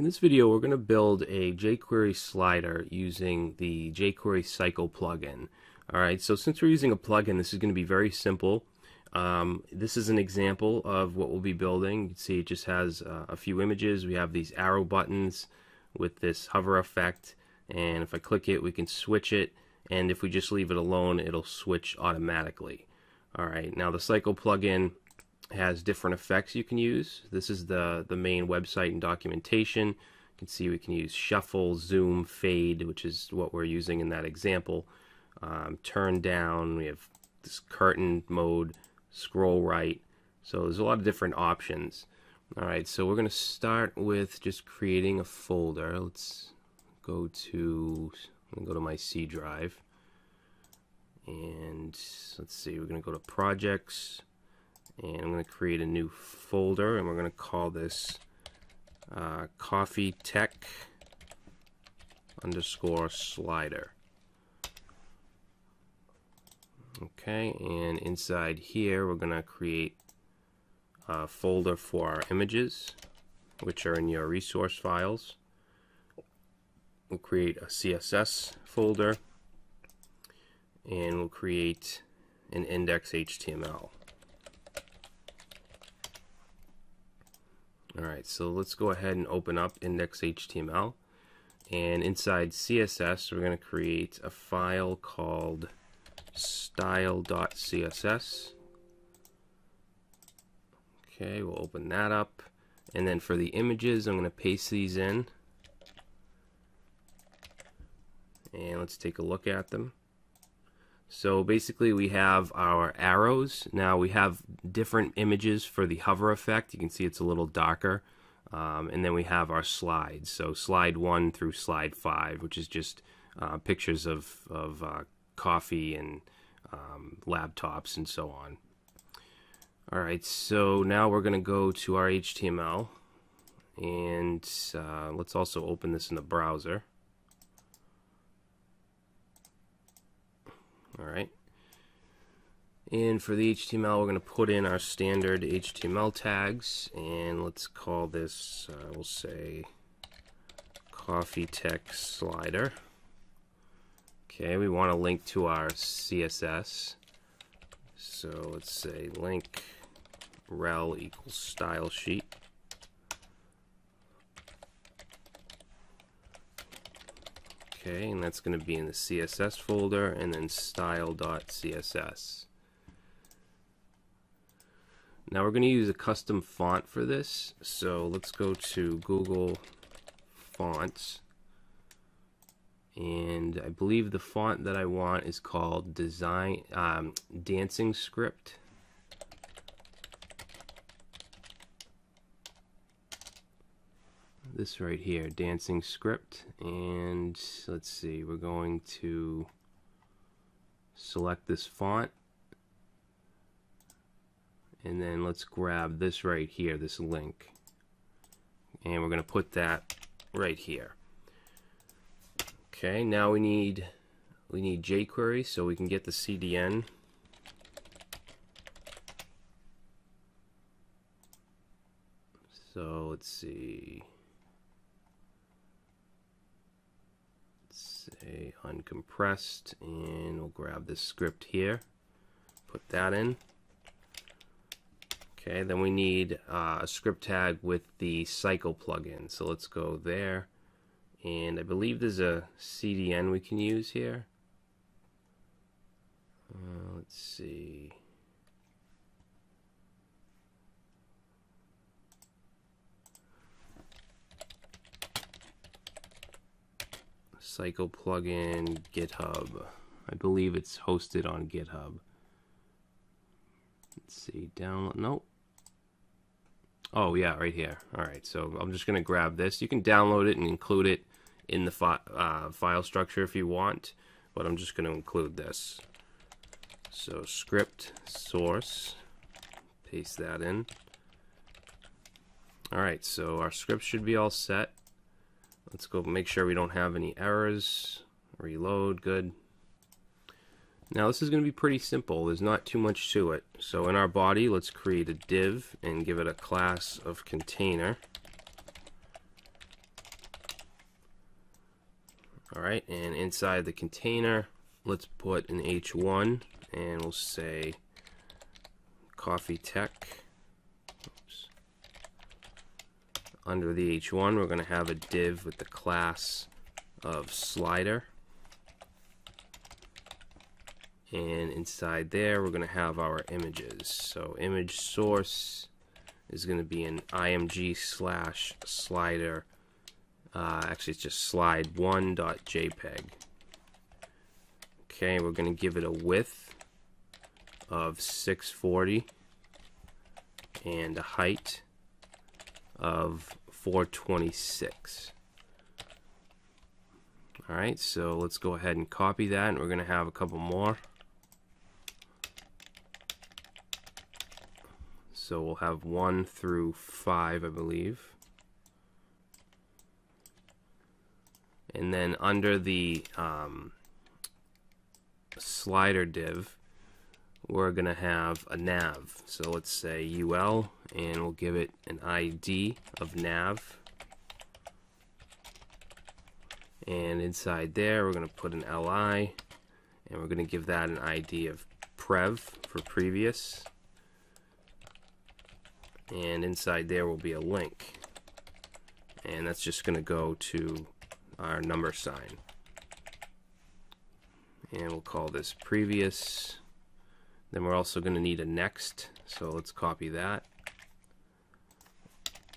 In this video, we're going to build a jQuery slider using the jQuery Cycle plugin. All right, so since we're using a plugin, this is going to be very simple. This is an example of what we'll be building. You can see it just has a few images. We have these arrow buttons with this hover effect, and if I click it, we can switch it, and if we just leave it alone, it'll switch automatically. All right, now the Cycle plugin has different effects you can use. This is the main website and documentation. You can see we can use shuffle, zoom, fade, which is what we're using in that example. Turn down, we have this curtain mode, scroll right. So there's a lot of different options. All right, so we're going to start with just creating a folder. Let's go to, I'm going to go to my C drive. And let's see, we're going to go to projects. And I'm going to create a new folder, and we're going to call this coffee tech _ slider. Okay, and inside here we're going to create a folder for our images, which are in your resource files. We'll create a CSS folder, and we'll create an index.html. Alright, so let's go ahead and open up index.html, and inside CSS we're going to create a file called style.css. Okay, we'll open that up, and then for the images I'm going to paste these in, and let's take a look at them. So basically we have our arrows. Now we have different images for the hover effect. You can see it's a little darker. And then we have our slides. So slide 1 through slide 5, which is just pictures of coffee and laptops and so on. Alright, so now we're going to go to our HTML. And let's also open this in the browser. Alright, and for the HTML we're going to put in our standard HTML tags, and let's call this, we'll say coffee tech slider. Okay, we want to link to our CSS, so let's say link rel equals style sheet. Okay, and that's going to be in the CSS folder, and then style.css. Now we're going to use a custom font for this, so let's go to Google Fonts, and I believe the font that I want is called Dancing Script. This right here, Dancing Script, and let's see, we're going to select this font, and then let's grab this right here, this link, and we're going to put that right here. Okay, now we need jQuery, so we can get the CDN. So let's see. Say uncompressed, and we'll grab this script here, put that in. Okay, then we need a script tag with the Cycle plugin, so let's go there, and I believe there's a CDN we can use here. Let's see. Cycle plugin GitHub. I believe it's hosted on GitHub. Let's see, download. Nope. Oh yeah, right here. All right, so I'm just gonna grab this. You can download it and include it in the file structure if you want, but I'm just gonna include this. So script source, paste that in. All right, so our script should be all set. Let's go make sure we don't have any errors. Reload, good. Now this is going to be pretty simple. There's not too much to it. So in our body, let's create a div and give it a class of container. All right, and inside the container, let's put an h1, and we'll say coffee tech. Oops. Under the h1, we're going to have a div with the class of slider, and inside there we're going to have our images. So image source is going to be an img/slider. Actually, it's just slide1.jpg. Okay, we're going to give it a width of 640 and a height of 426. All right, so let's go ahead and copy that, and we're going to have a couple more. So we'll have 1 through 5, I believe. And then under the slider div, we're going to have a nav. So let's say ul, and we'll give it an ID of nav. And inside there, we're going to put an li, and we're going to give that an ID of prev for previous. And inside there will be a link. And that's just going to go to our number sign, and we'll call this previous. Then we're also going to need a next, so let's copy that,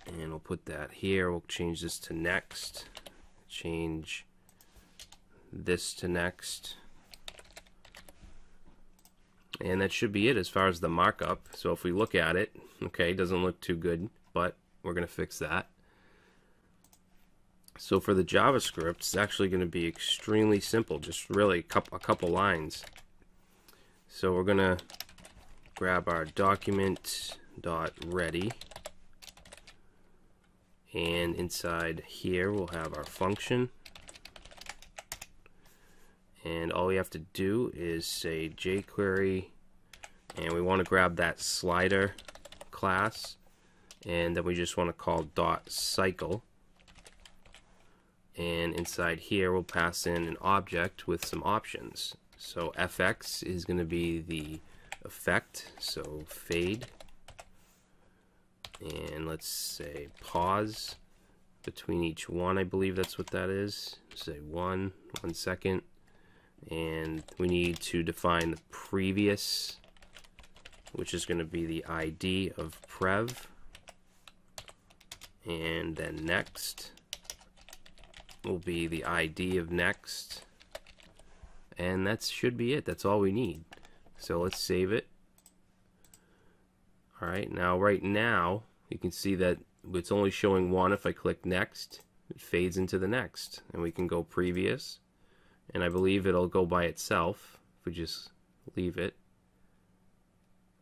and we'll put that here. We'll change this to next, change this to next, and that should be it as far as the markup. So if we look at it, okay, it doesn't look too good, but we're going to fix that. So for the JavaScript, it's actually going to be extremely simple, just really a couple lines. So we're going to grab our document.ready, and inside here we'll have our function. And all we have to do is say jQuery, and we want to grab that slider class, and then we just want to call .cycle. And inside here we'll pass in an object with some options. So fx is going to be the effect, so fade, and let's say pause between each one. I believe that's what that is. Say 1 second, and we need to define the previous, which is going to be the ID of prev, and then next will be the ID of next, and that should be it. That's all we need. So let's save it. All right, now right now you can see that it's only showing one. If I click next, it fades into the next, and we can go previous, and I believe it'll go by itself if we just leave it.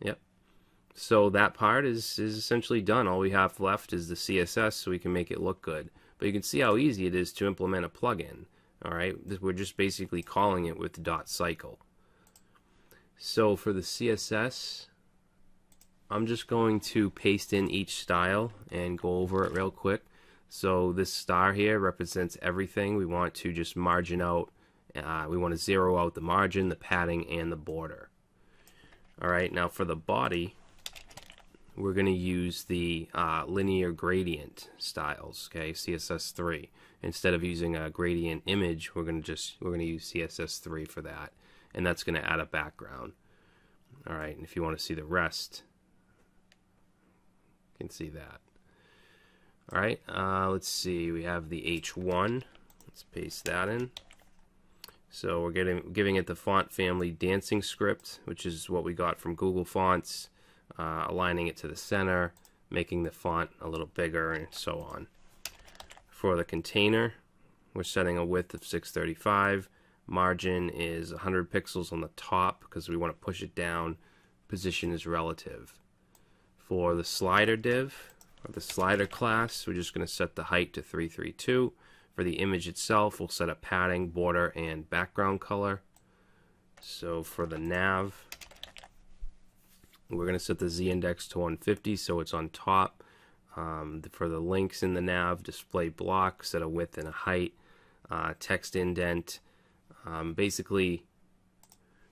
Yep, so that part is essentially done. All we have left is the CSS, so we can make it look good. But you can see how easy it is to implement a plugin. All right, we're just basically calling it with .cycle. So for the CSS, I'm just going to paste in each style and go over it real quick. So this star here represents everything. We want to just margin out. We want to zero out the margin, the padding, and the border. All right, now for the body, we're going to use the linear gradient styles, okay, CSS3. Instead of using a gradient image, we're going to use CSS3 for that, and that's going to add a background. All right, and if you want to see the rest, you can see that. All right, let's see. We have the H1. Let's paste that in. So we're giving it the font family Dancing Script, which is what we got from Google Fonts. Aligning it to the center, making the font a little bigger, and so on. For the container, we're setting a width of 635. Margin is 100 pixels on the top because we want to push it down. Position is relative. For the slider div, or the slider class, we're just going to set the height to 332. For the image itself, we'll set a padding, border, and background color. So for the nav, we're going to set the z-index to 150, so it's on top. For the links in the nav display block, set a width and a height. text indent. Basically,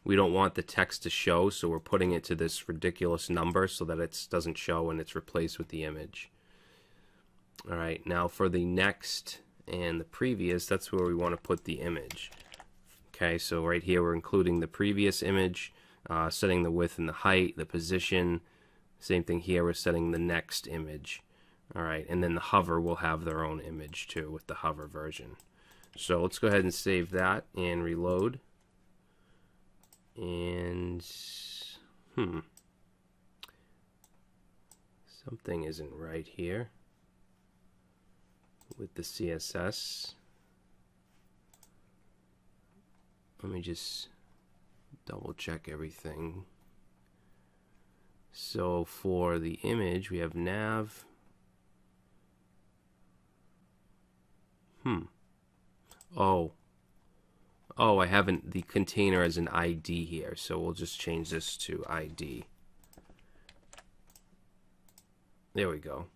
we don't want the text to show, so we're putting it to this ridiculous number so that it doesn't show and it's replaced with the image. All right, now for the next and the previous, that's where we want to put the image. Okay, so right here we're including the previous image, setting the width and the height, the position. Same thing here, we're setting the next image. All right, and then the hover will have their own image too with the hover version. So let's go ahead and save that and reload. And something isn't right here with the CSS. Let me just double check everything. So for the image, we have nav. Oh, I haven't the container as an ID here, so we'll just change this to ID. There we go.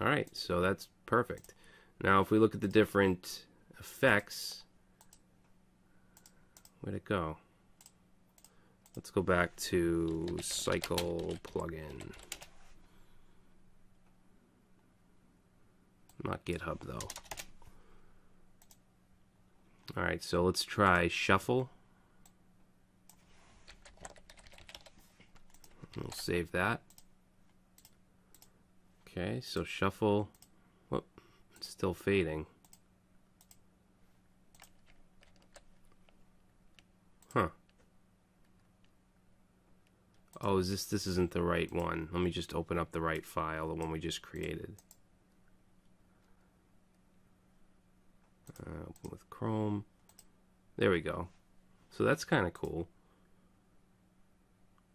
All right, so that's perfect. Now, if we look at the different effects, where'd it go? Let's go back to Cycle Plugin. Not GitHub, though. All right, so let's try shuffle. We'll save that. Okay, so shuffle. Whoop, it's still fading. Huh. Oh, is this isn't the right one. Let me just open up the right file, the one we just created. Open with Chrome. There we go. So that's kind of cool.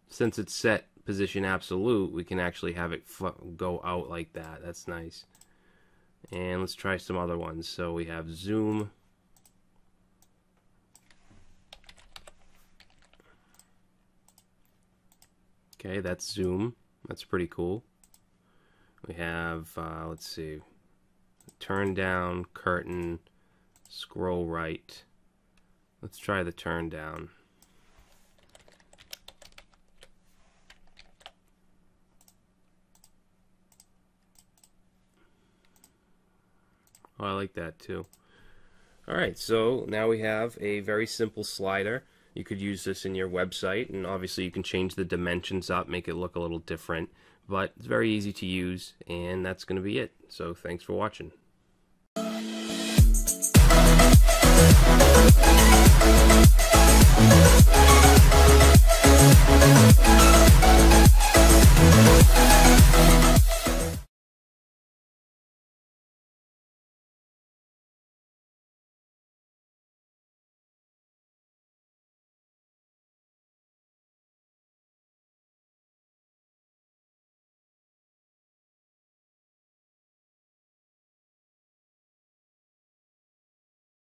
Since it's set position absolute, we can actually have it go out like that. That's nice. And let's try some other ones. So we have zoom. Okay, that's zoom. That's pretty cool. We have, let's see, turn down, curtain, scroll right. Let's try the turn down. Oh, I like that too. All right, so now we have a very simple slider. You could use this in your website, and obviously you can change the dimensions up, make it look a little different, but it's very easy to use, and that's going to be it. So thanks for watching.